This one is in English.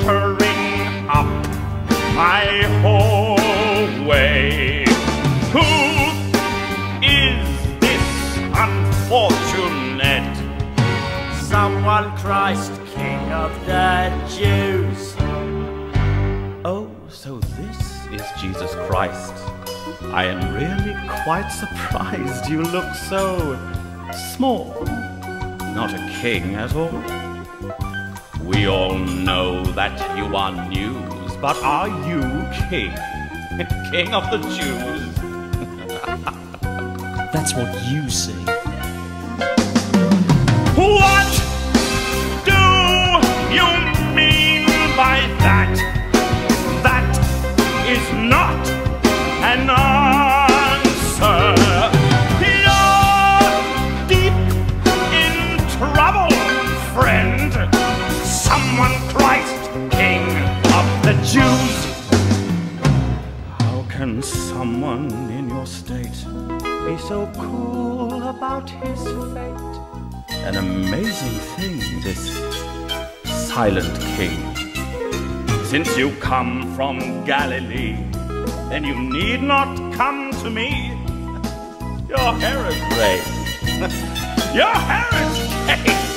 fluttering up my hallway. Who is this unfortunate? Someone Christ, King of the Jews. Oh, so this is Jesus Christ. I am really quite surprised you look so small. Not a king at all. We all know that you are news, but are you king? King of the Jews? That's what you see. What do you mean by that? That is not an answer. You're deep in trouble, friend. Someone Christ, King of the Jews. How can someone in your state be so cool about his fate? An amazing thing, this silent king. Since you come from Galilee, then you need not come to me. Your hair is grey. Your hair is grey.